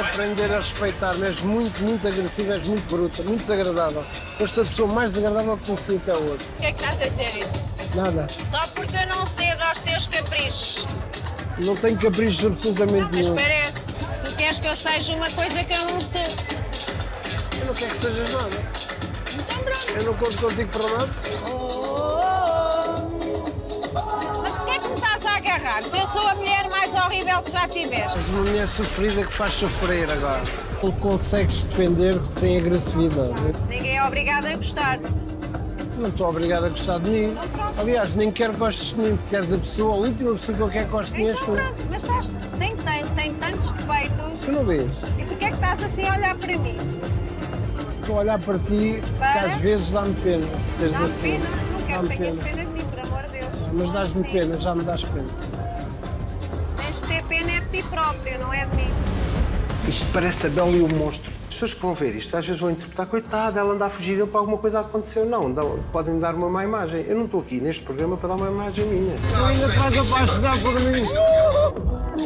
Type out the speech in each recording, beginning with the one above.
Aprender a respeitar, mas muito agressiva, és muito bruta, muito desagradável. Foste a pessoa mais desagradável que confio até hoje. O que é que estás a dizer isso? Nada. Só porque eu não cedo aos teus caprichos. Não tenho caprichos absolutamente nenhum. Mas parece. Tu queres que eu seja uma coisa que eu não sou. Eu não quero que sejas nada. Então pronto. Eu não conto contigo para nada. Mas porquê é que me estás a agarrar? Se eu sou a mulher mais horrível que já tiveste. És uma mulher sofrida que faz sofrer agora. Tu consegues defender sem agressividade. Ninguém é obrigado a gostar. Não estou obrigado a gostar de mim. Aliás, nem quero que gostes de mim. Queres a pessoa, a última pessoa que eu quero que gostes de mim. Então pronto, mas estás, tem tantos defeitos. Tu não vês? E porquê é que estás assim a olhar para mim? Estou a olhar para ti, que às vezes dá-me pena seres assim. Dá-me pena? Não quero que tenhas pena de mim, por amor de Deus. Mas dás-me pena, já me dás pena. Tens que ter pena é de ti próprio, não é de mim. Isto parece a Bela e o Monstro. As pessoas que vão ver isto às vezes vão interpretar, coitada, ela anda a fugir, para alguma coisa aconteceu. Não, podem dar uma má imagem. Eu não estou aqui neste programa para dar uma imagem minha. Tu ainda estás abaixo de dar por mim.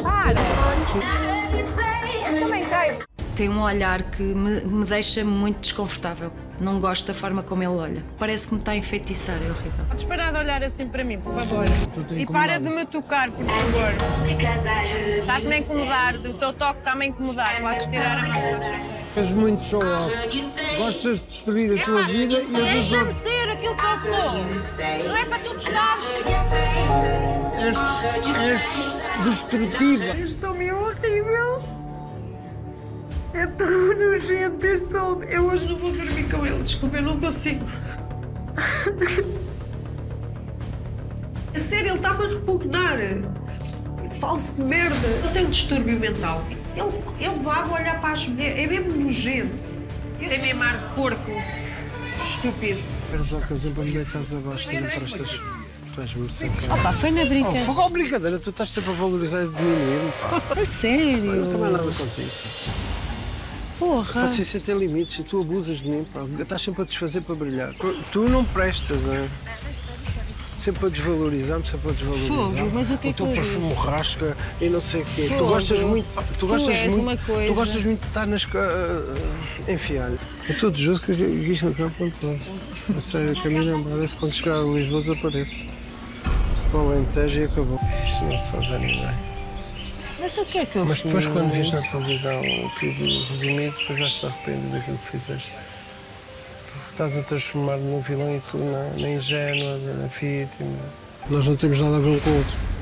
Para! Eu também caio. Tem um olhar que me deixa muito desconfortável. Não gosto da forma como ele olha. Parece que me está a enfeitiçar, é horrível. Podes parar de olhar assim para mim, por favor. E para de me tocar, por favor. Estás-me a incomodar, o teu toque está-me a incomodar. Podes tirar a mão. És muito show-off. Gostas de destruir a tua vida e deixa-me ser aquilo que eu sou. Não é para tu gostares. És destrutiva. Este homem é horrível. É tão nojento este homem. Eu hoje não vou dormir com ele. Desculpa, eu não consigo. A sério, ele está-me a repugnar. Falso de merda. Eu tenho um distúrbio mental. Ele vai olhar para as mulheres, é mesmo nojento. Tem mesmo ar de porco. Estúpido. Queres a casa para me deitar abaixo, ainda para estas. Tu és-me sempre. Opa, foi na brincadeira. Foi na brincadeira, tu estás sempre a valorizar de mim mesmo. A sério? Eu não tenho nada contigo. Porra! A paciência tem limites e tu abusas de mim, pá. Estás sempre a desfazer para brilhar. Tu não prestas, é? Sempre a desvalorizar-me, sempre a desvalorizar-me. Fogo, mas o que é que eu disse? O teu perfume rasca e não sei o quê. Fogo. Tu gostas muito... Tu gostas muito de estar nas... Enfiar. É tudo justo que isto não é para onde vais. A sério, caminho, parece que quando chegar a Lisboa desaparece. Com o Alentejo e acabou. Isto não se faz a ninguém. Mas o que é que eu fiz? Mas depois, quando vês na televisão tudo resumido, depois vais-te arrepender daquilo que fizeste. Estás a transformar num vilão e tu na ingênua, na vítima. Nós não temos nada a ver um com o outro.